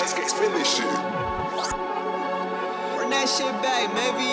Let's get spin this shit. Run that shit back, maybe.